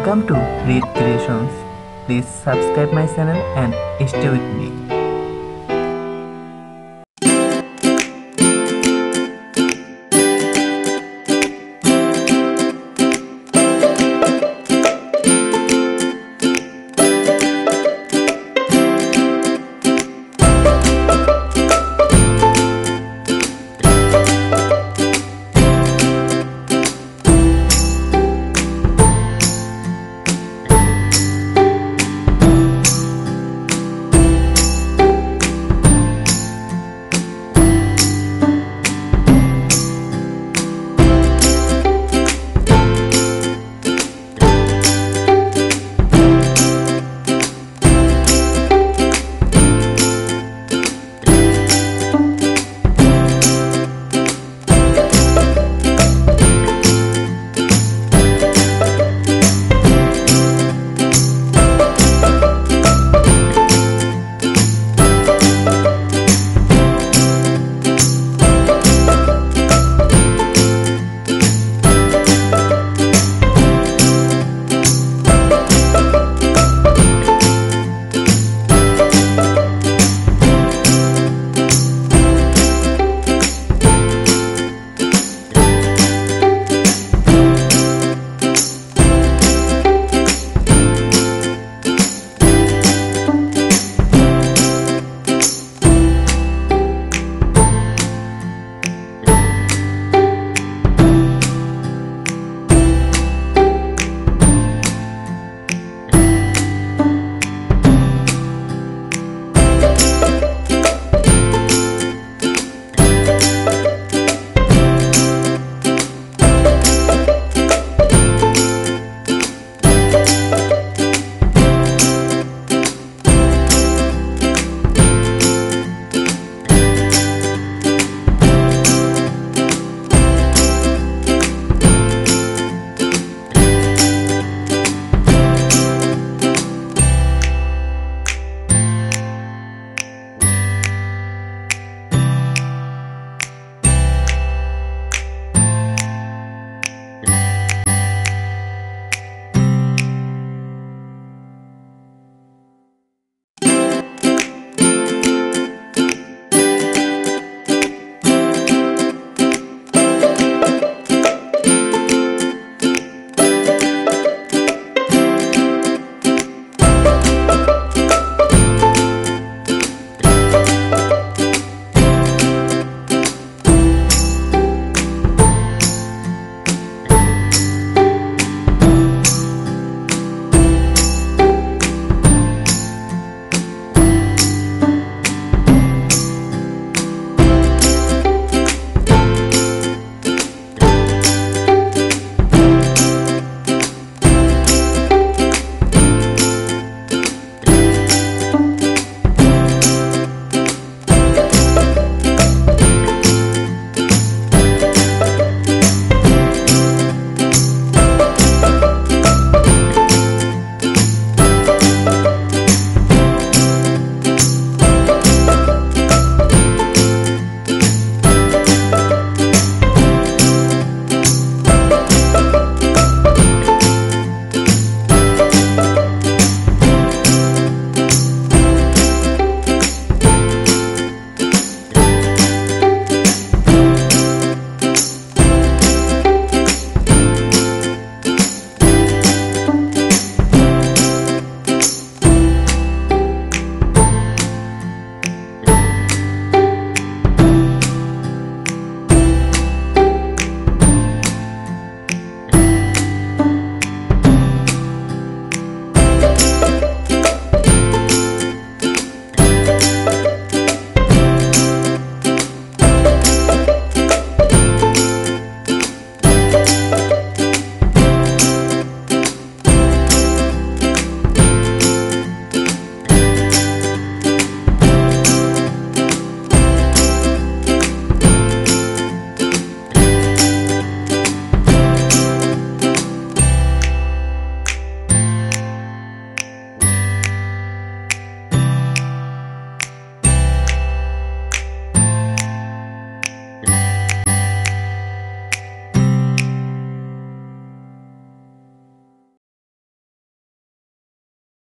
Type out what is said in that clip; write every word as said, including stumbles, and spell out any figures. Welcome to Hridh Creations. Please subscribe my channel and stay with me.